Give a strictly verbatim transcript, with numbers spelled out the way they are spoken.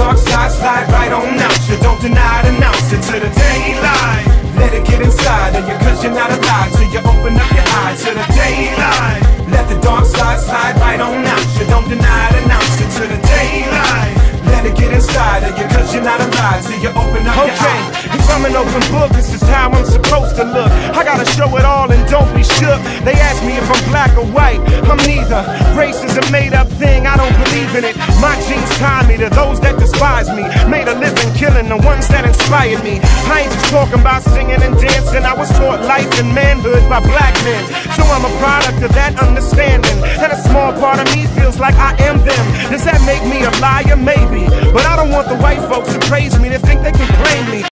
dark side, slide right on out. You don't deny it, announce it to the daylight. Let it get inside of you, cause you're not alive till you open up your eyes to the daylight. Let the dark side slide right on out. You don't deny it, announce it to the daylight. Let it get inside of you, cause you're not alive till you open up your eyes. If I'm an open book, this is how I'm supposed to look. I gotta show it all and don't be shook. They ask me if I'm black or white, I'm neither. Race is a made-up thing, I don't believe in it. My genes tie me to those that despise me. Made a living killing the ones that inspired me. I ain't just talking about singing and dancing. I was taught life and manhood by black men. So I'm a product of that understanding. And a small part of me feels like I am them. Does that make me a liar? Maybe. But I don't want the white folks to praise me. They think they can blame me.